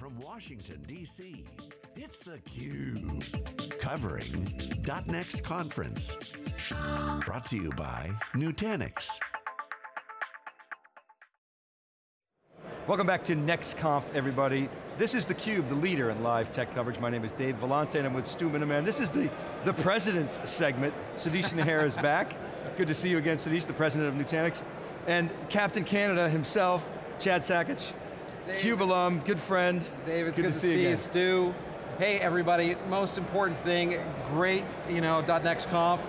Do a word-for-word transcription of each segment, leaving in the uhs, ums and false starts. from Washington, D C, it's theCUBE, covering .next Conference. Brought to you by Nutanix. Welcome back to NextConf, everybody. This is theCUBE, the leader in live tech coverage. My name is Dave Vellante and I'm with Stu Miniman. This is the, the President's segment. Sudheesh Nair is back. Good to see you again, Sudheesh, the President of Nutanix. And Captain Canada himself, Chad Sakac, CUBE alum, good friend. Dave, it's good, good to, to see, see you, you Stu. Hey everybody, most important thing, great, you know, .nextconf,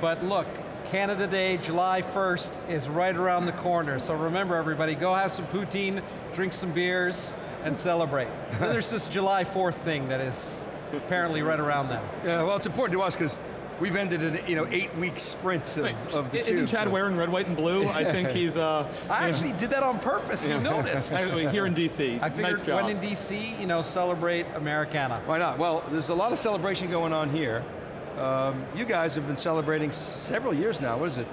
but look, Canada Day, July first, is right around the corner. So remember everybody, go have some poutine, drink some beers, and celebrate. Then there's this July fourth thing that is apparently right around them. Yeah, well it's important to us because we've ended an you know, eight-week sprint of, right. of the Isn't Cube, Chad so. wearing red, white, and blue? I think he's... Uh, I actually know. did that on purpose, you noticed. Here in D C, I figured nice job. when in D C, you know, celebrate Americana. Why not? Well, there's a lot of celebration going on here. Um, you guys have been celebrating several years now. What is it?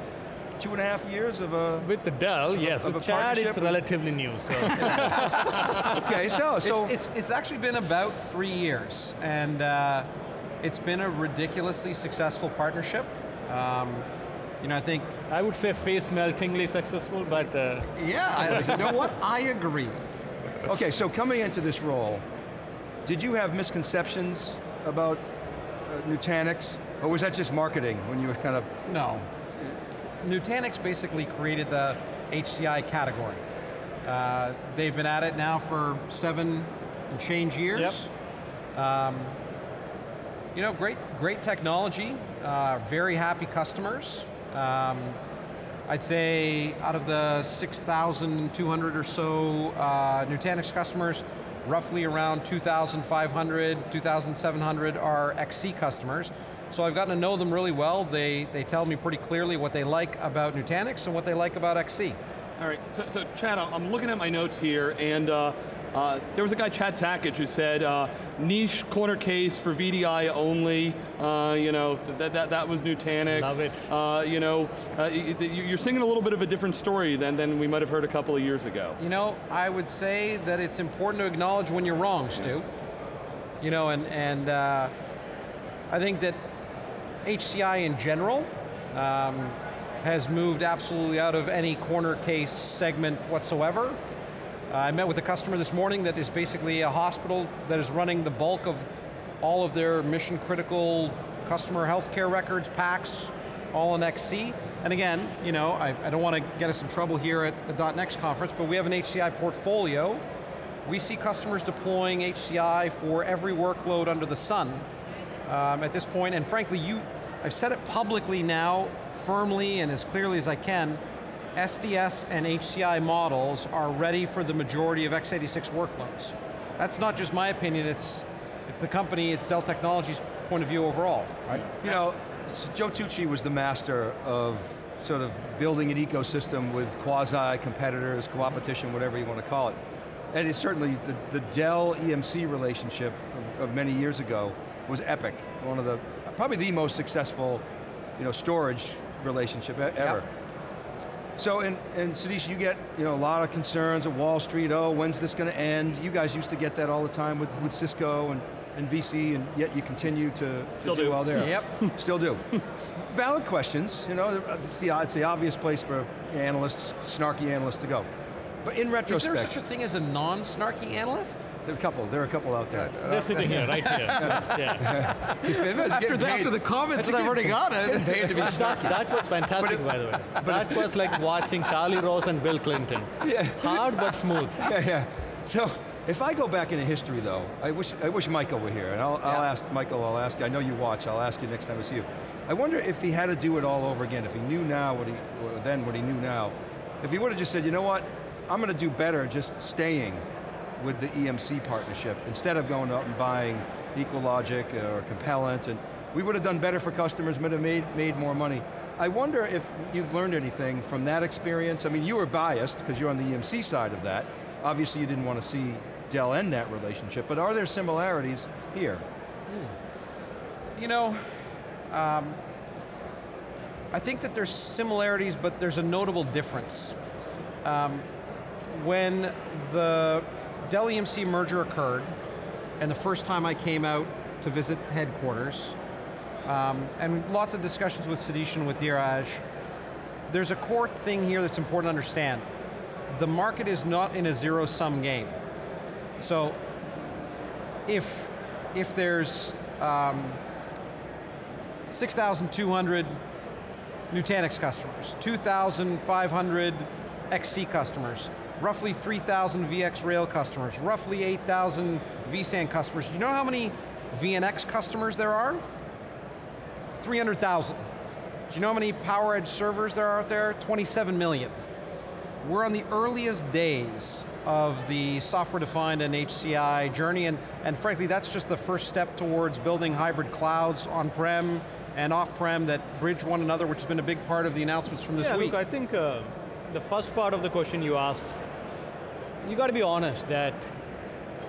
Two and a half years of a... With the Dell, yes. With Chad, it's relatively new, so. Okay, so... so it's, it's, it's actually been about three years, and uh, it's been a ridiculously successful partnership. Um, you know, I think... I would say face-meltingly successful, but... Uh. Yeah, I, you know what? I agree. Okay, so coming into this role, did you have misconceptions about uh, Nutanix? Or was that just marketing when you were kind of... No. Nutanix basically created the H C I category. Uh, they've been at it now for seven and change years. Yep. Um, You know, great, great technology, uh, very happy customers. Um, I'd say out of the six thousand two hundred or so uh, Nutanix customers, roughly around two thousand five hundred, two thousand seven hundred are X C customers. So I've gotten to know them really well. They, they tell me pretty clearly what they like about Nutanix and what they like about X C. All right, so, so Chad, I'm looking at my notes here and uh, Uh, there was a guy, Chad Sakac, who said, uh, niche corner case for V D I only, uh, you know, that, that, that was Nutanix. Love it. Uh, you know, uh, you're singing a little bit of a different story than, than we might have heard a couple of years ago. You know, I would say that it's important to acknowledge when you're wrong, Stu. Yeah. You know, and, and uh, I think that H C I in general um, has moved absolutely out of any corner case segment whatsoever. I met with a customer this morning that is basically a hospital that is running the bulk of all of their mission critical customer healthcare records, P A Cs, all in X C. And again, you know, I, I don't want to get us in trouble here at the .next conference, but we have an H C I portfolio. We see customers deploying H C I for every workload under the sun um, at this point. And frankly, you, I've said it publicly now, firmly and as clearly as I can, S D S and H C I models are ready for the majority of x eighty-six workloads. That's not just my opinion, it's, it's the company, it's Dell Technologies' point of view overall, right? You know, Joe Tucci was the master of sort of building an ecosystem with quasi-competitors, co-opetition, whatever you want to call it. And it's certainly the, the Dell E M C relationship of, of many years ago was epic. One of the, probably the most successful, you know, storage relationship ever. Yep. So, and, and Sudheesh, you get you know, a lot of concerns at Wall Street, oh, when's this going to end? You guys used to get that all the time with, with Cisco and, and V C, and yet you continue to, to do, do well there. Yep. Still do. Valid questions, you know, it's the, it's the obvious place for analysts, snarky analysts to go. But in retrospect. Is there such a thing as a non-snarky analyst? There are a couple, there are a couple out there. They're sitting here, right here. So, yeah. after, the, after the comments that I've already got, I didn't pay to be snarky. That was fantastic, it, by the way. That was like watching Charlie Rose and Bill Clinton. Yeah. Hard but smooth. Yeah, yeah. So, if I go back into history though, I wish, I wish Michael were here, and I'll, yeah. I'll ask Michael, I'll ask, I know you watch, I'll ask you next time I see you. I wonder if he had to do it all over again, if he knew now what he, or then what he knew now, if he would have just said, you know what, I'm going to do better just staying with the E M C partnership instead of going out and buying EqualLogic or Compellent, and we would have done better for customers, would have made, made more money. I wonder if you've learned anything from that experience. I mean, you were biased because you're on the E M C side of that. Obviously you didn't want to see Dell end that relationship, but are there similarities here? Mm. You know, um, I think that there's similarities, but there's a notable difference. Um, When the Dell E M C merger occurred, and the first time I came out to visit headquarters, um, and lots of discussions with Sudheesh and with Dheeraj, there's a core thing here that's important to understand. The market is not in a zero-sum game. So, if, if there's um, six thousand two hundred Nutanix customers, two thousand five hundred X C customers, roughly three thousand VxRail customers, roughly eight thousand vSAN customers. You know how many V N X customers there are? three hundred thousand. Do you know how many PowerEdge servers there are out there? twenty-seven million. We're on the earliest days of the software-defined and H C I journey, and, and frankly, that's just the first step towards building hybrid clouds on-prem and off-prem that bridge one another, which has been a big part of the announcements from this yeah, week. Yeah, look, I think uh, the first part of the question you asked, you got to be honest that,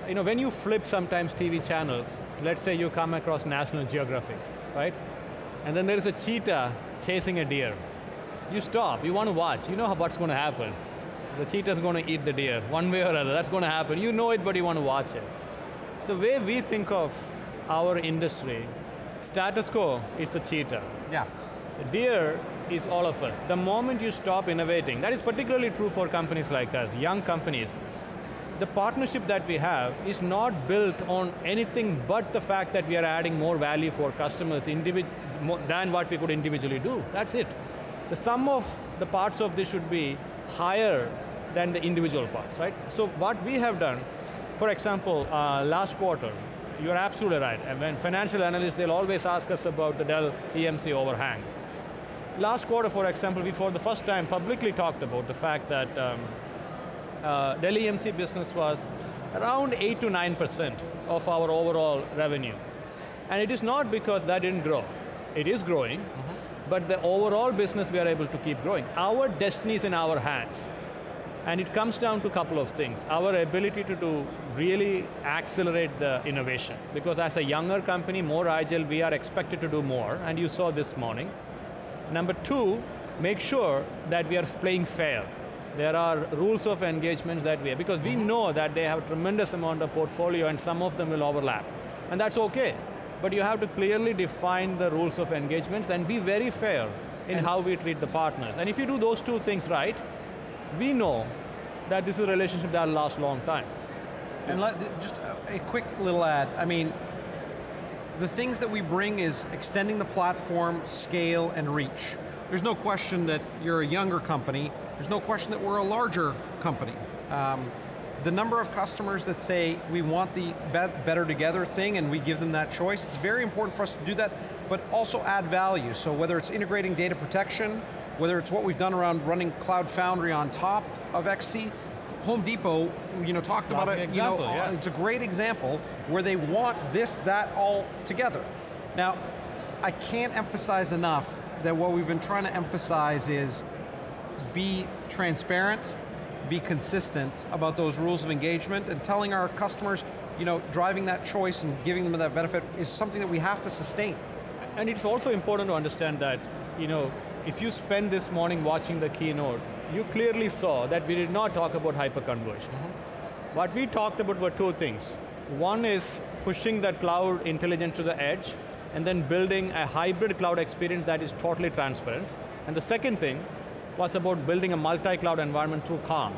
you know, when you flip sometimes T V channels, let's say you come across National Geographic, right? And then there's a cheetah chasing a deer. You stop, you want to watch, you know what's going to happen. The cheetah's going to eat the deer, one way or another, that's going to happen. You know it, but you want to watch it. The way we think of our industry, status quo is the cheetah. Yeah. The deer is all of us. The moment you stop innovating, that is particularly true for companies like us, young companies, the partnership that we have is not built on anything but the fact that we are adding more value for customers than what we could individually do, that's it. The sum of the parts of this should be higher than the individual parts, right? So what we have done, for example, uh, last quarter, you're absolutely right, and when financial analysts, they'll always ask us about the Dell E M C overhang. Last quarter, for example, we for the first time publicly talked about the fact that um, uh, Dell E M C business was around eight to nine percent of our overall revenue. And it is not because that didn't grow. It is growing, mm-hmm. but the overall business we are able to keep growing. Our destiny is in our hands. And it comes down to a couple of things. Our ability to do really accelerate the innovation. Because as a younger company, more agile, we are expected to do more, and you saw this morning. Number two, make sure that we are playing fair. There are rules of engagement that we have, because we know that they have a tremendous amount of portfolio and some of them will overlap. And that's okay. But you have to clearly define the rules of engagements and be very fair in and how we treat the partners. And if you do those two things right, we know that this is a relationship that will last a long time. And let, just a quick little add, I mean, the things that we bring is extending the platform, scale, and reach. There's no question that you're a younger company, there's no question that we're a larger company. Um, The number of customers that say, we want the better together thing and we give them that choice, it's very important for us to do that, but also add value. So whether it's integrating data protection, whether it's what we've done around running Cloud Foundry on top of X C, Home Depot, you know, talked about it, example, you know, yeah. it's a great example where they want this, that, all together. Now, I can't emphasize enough that what we've been trying to emphasize is be transparent, be consistent about those rules of engagement and telling our customers, you know, driving that choice and giving them that benefit is something that we have to sustain. And it's also important to understand that, you know, if you spend this morning watching the keynote, you clearly saw that we did not talk about hyperconverged. Mm-hmm. What we talked about were two things. One is pushing that cloud intelligence to the edge and then building a hybrid cloud experience that is totally transparent. And the second thing was about building a multi-cloud environment through Calm.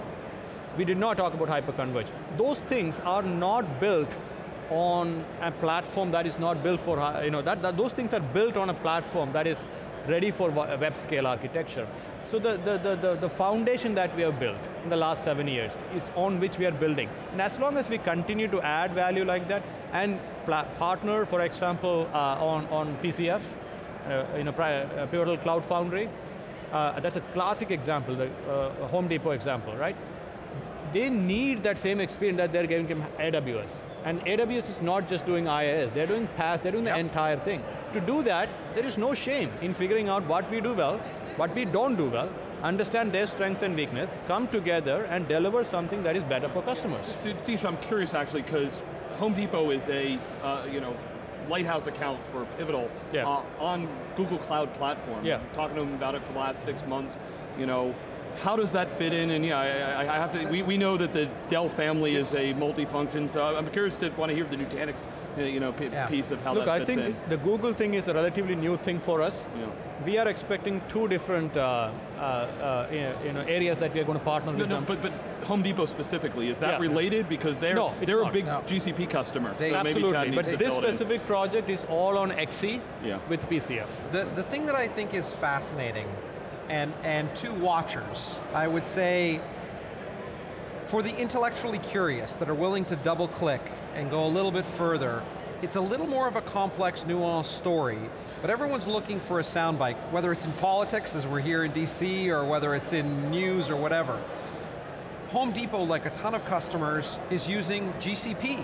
We did not talk about hyperconverged. Those things are not built on a platform that is not built for, you know, that, that those things are built on a platform that is ready for web scale architecture. So the, the, the, the, the foundation that we have built in the last seven years is on which we are building. And as long as we continue to add value like that and partner, for example, uh, on, on P C F, uh, you know, uh, Pivotal Cloud Foundry, Uh, that's a classic example, the uh, Home Depot example, right? They need that same experience that they're giving to A W S. And A W S is not just doing IaaS, they're doing PaaS, they're doing yep. the entire thing. To do that, there is no shame in figuring out what we do well, what we don't do well, understand their strengths and weakness, come together and deliver something that is better for customers. So, Sudheesh, I'm curious actually, because Home Depot is a, uh, you know, Lighthouse account for Pivotal yeah. uh, on Google Cloud Platform. Yeah. Talking to them about it for the last six months, you know, how does that fit in? And yeah, I, I have to, we, we know that the Dell family yes. is a multi-function, so I'm curious to want to hear the Nutanix you know, yeah. piece of how Look, that fits in. Look, I think in. the Google thing is a relatively new thing for us. Yeah. We are expecting two different uh, uh, uh, you know, areas that we are going to partner no, with no, them. But, but Home Depot specifically, is that yeah. related? Because they're, no, they're not, a big no. G C P customer. They, so absolutely, maybe Chad but this specific in. project is all on X C yeah. with P C F. The, the thing that I think is fascinating And, and to watchers, I would say, for the intellectually curious that are willing to double click and go a little bit further, it's a little more of a complex, nuanced story, but everyone's looking for a soundbite, whether it's in politics, as we're here in D C, or whether it's in news or whatever. Home Depot, like a ton of customers, is using G C P.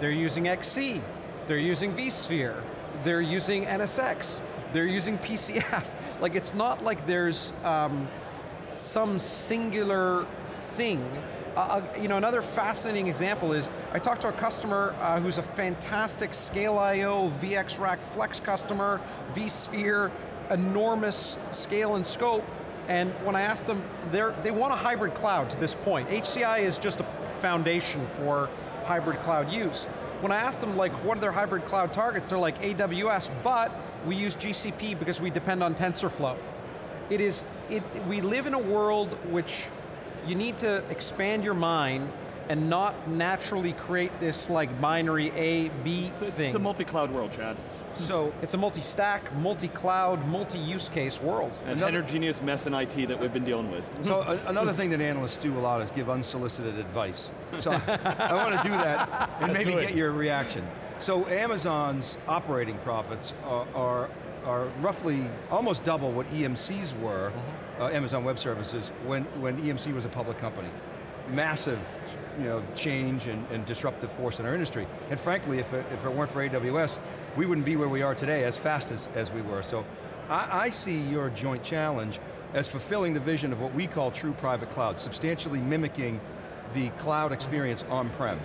They're using X C, they're using vSphere, they're using N S X, they're using P C F. Like, it's not like there's um, some singular thing. Uh, you know, another fascinating example is, I talked to a customer uh, who's a fantastic Scale I O, V X Rack Flex customer, vSphere, enormous scale and scope, and when I asked them, they want a hybrid cloud to this point. H C I is just a foundation for hybrid cloud use. When I asked them, like, what are their hybrid cloud targets, they're like A W S, but we use G C P because we depend on TensorFlow. It is, it, we live in a world which you need to expand your mind and not naturally create this like binary A, B so thing. It's a multi-cloud world, Chad. So it's a multi-stack, multi-cloud, multi-use case world. An heterogeneous mess in I T that we've been dealing with. So another thing that analysts do a lot is give unsolicited advice. So I want to do that and maybe get your reaction. So Amazon's operating profits are, are, are roughly almost double what E M C's were, mm-hmm. uh, Amazon Web Services, when, when E M C was a public company. Massive you know, change and, and disruptive force in our industry. And frankly, if it, if it weren't for A W S, we wouldn't be where we are today as fast as, as we were. So I, I see your joint challenge as fulfilling the vision of what we call true private cloud, substantially mimicking the cloud experience on-prem.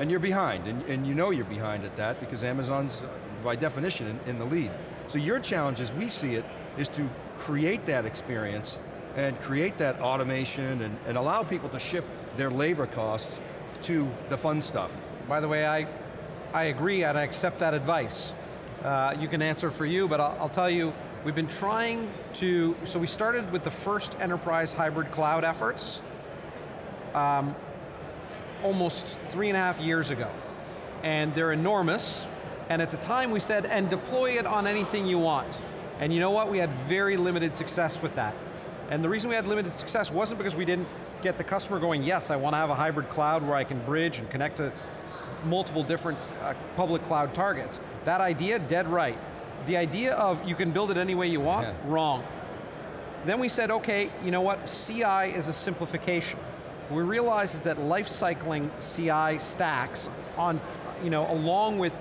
And you're behind, and, and you know you're behind at that because Amazon's, by definition, in, in the lead. So your challenge, as we see it, is to create that experience and create that automation and, and allow people to shift their labor costs to the fun stuff. By the way, I, I agree and I accept that advice. Uh, you can answer for you, but I'll, I'll tell you, we've been trying to, so we started with the first enterprise hybrid cloud efforts um, almost three and a half years ago. And they're enormous, and at the time we said, and deploy it on anything you want. And you know what, we had very limited success with that. And the reason we had limited success wasn't because we didn't get the customer going, yes, I want to have a hybrid cloud where I can bridge and connect to multiple different uh, public cloud targets. That idea, dead right. The idea of you can build it any way you want, yeah. wrong. Then we said, okay, you know what, C I is a simplification. What we realized is that life cycling C I stacks on, you know, along with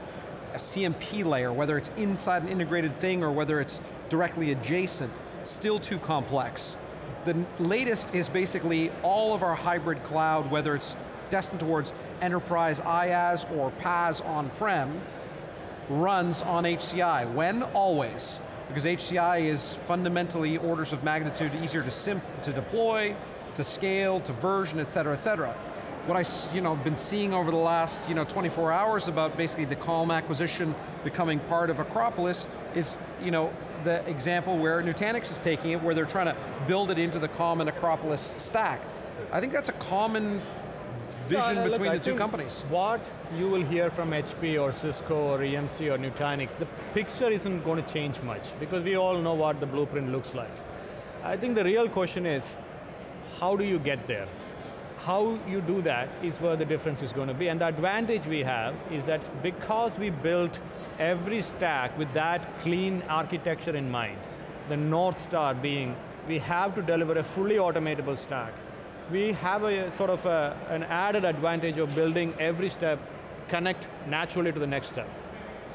a C M P layer, whether it's inside an integrated thing or whether it's directly adjacent, still too complex. The latest is basically all of our hybrid cloud, whether it's destined towards enterprise IaaS or PaaS on-prem, runs on H C I. When? Always. Because H C I is fundamentally orders of magnitude easier to simp, to deploy, to scale, to version, et cetera, et cetera. What I've you know, been seeing over the last you know, twenty-four hours about basically the Calm acquisition becoming part of Acropolis is you know, the example where Nutanix is taking it, where they're trying to build it into the Calm and Acropolis stack. I think that's a common vision no, no, between look, the I two companies. What you will hear from H P or Cisco or E M C or Nutanix, the picture isn't going to change much because we all know what the blueprint looks like. I think the real question is, how do you get there? How you do that is where the difference is going to be, and the advantage we have is that because we built every stack with that clean architecture in mind, the North Star being, we have to deliver a fully automatable stack. We have a sort of a, an added advantage of building every step, connect naturally to the next step.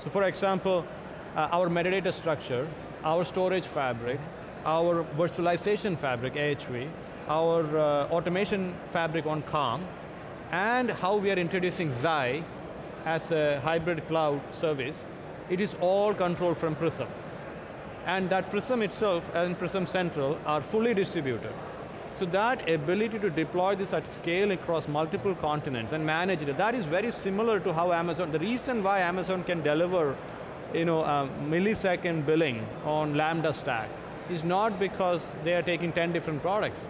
So for example, uh, our metadata structure, our storage fabric, our virtualization fabric, A H V, our uh, automation fabric on Calm, and how we are introducing Xi as a hybrid cloud service, it is all controlled from Prism. And that Prism itself and Prism Central are fully distributed. So that ability to deploy this at scale across multiple continents and manage it, that is very similar to how Amazon, the reason why Amazon can deliver you know, um, millisecond billing on Lambda Stack is not because they are taking ten different products.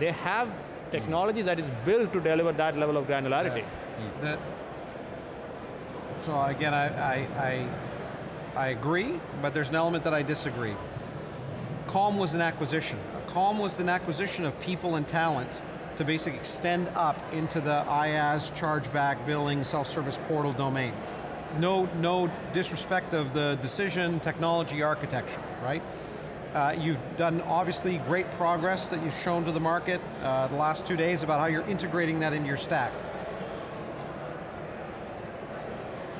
They have technology that is built to deliver that level of granularity. Yeah. Mm. The, so again, I, I, I, I agree, but there's an element that I disagree. Calm was an acquisition. Calm was an acquisition of people and talent to basically extend up into the IaaS, chargeback, billing, self-service portal domain. No, no disrespect of the decision technology architecture, right? Uh, you've done obviously great progress that you've shown to the market uh, the last two days about how you're integrating that into your stack.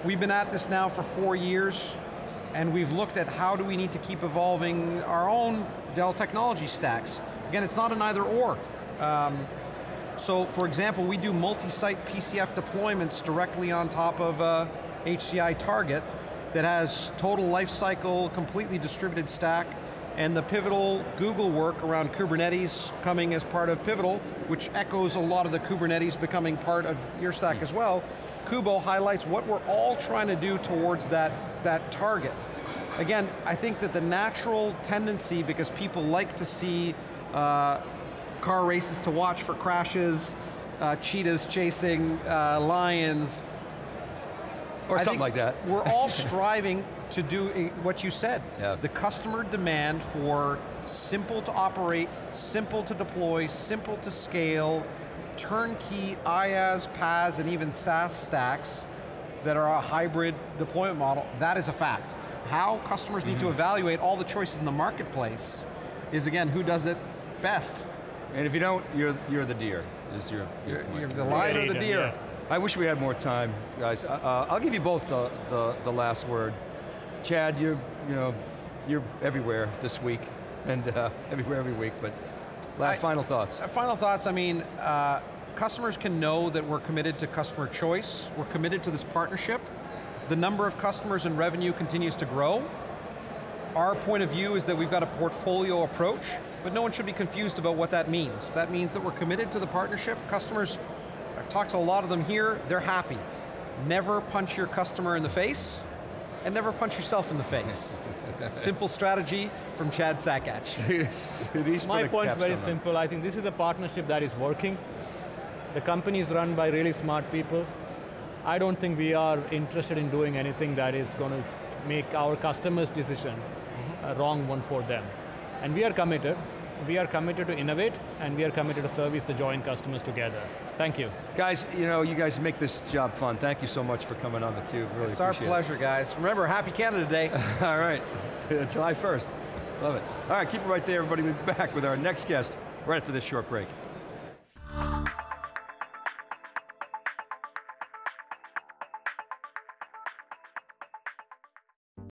We've been at this now for four years and we've looked at how do we need to keep evolving our own Dell technology stacks. Again, it's not an either or. Um, so for example, we do multi-site P C F deployments directly on top of uh, H C I target that has total life cycle, completely distributed stack, and the Pivotal Google work around Kubernetes coming as part of Pivotal, which echoes a lot of the Kubernetes becoming part of your stack as well. Kubo highlights what we're all trying to do towards that, that target. Again, I think that the natural tendency, because people like to see uh, car races to watch for crashes, uh, cheetahs chasing uh, lions, or something like that. We're all striving to do what you said. Yeah. The customer demand for simple to operate, simple to deploy, simple to scale, turnkey, IaaS, PaaS, and even SaaS stacks that are a hybrid deployment model, that is a fact. How customers mm-hmm. need to evaluate all the choices in the marketplace is, again, who does it best. And if you don't, you're, you're the deer, is your, your you're, point. You're the lion or the deer. Yeah. I wish we had more time, guys. Uh, I'll give you both the, the, the last word. Chad, you're, you know, you're everywhere this week, and uh, everywhere every week, but last I, final thoughts. Final thoughts, I mean, uh, customers can know that we're committed to customer choice, we're committed to this partnership, the number of customers and revenue continues to grow. Our point of view is that we've got a portfolio approach, but no one should be confused about what that means. That means that we're committed to the partnership. Customers, I've talked to a lot of them here, they're happy. Never punch your customer in the face, and never punch yourself in the face. Simple strategy from Chad Sakac. My point's very simple. I think this is a partnership that is working. The company is run by really smart people. I don't think we are interested in doing anything that is going to make our customers' decision mm-hmm. a wrong one for them. And we are committed. We are committed to innovate, and we are committed to service the joint customers together. Thank you. Guys, you know, you guys make this job fun. Thank you so much for coming on theCUBE, really it's appreciate it. It's our pleasure, guys. Remember, happy Canada Day. All right, July first, love it. All right, keep it right there, everybody. We'll be back with our next guest right after this short break.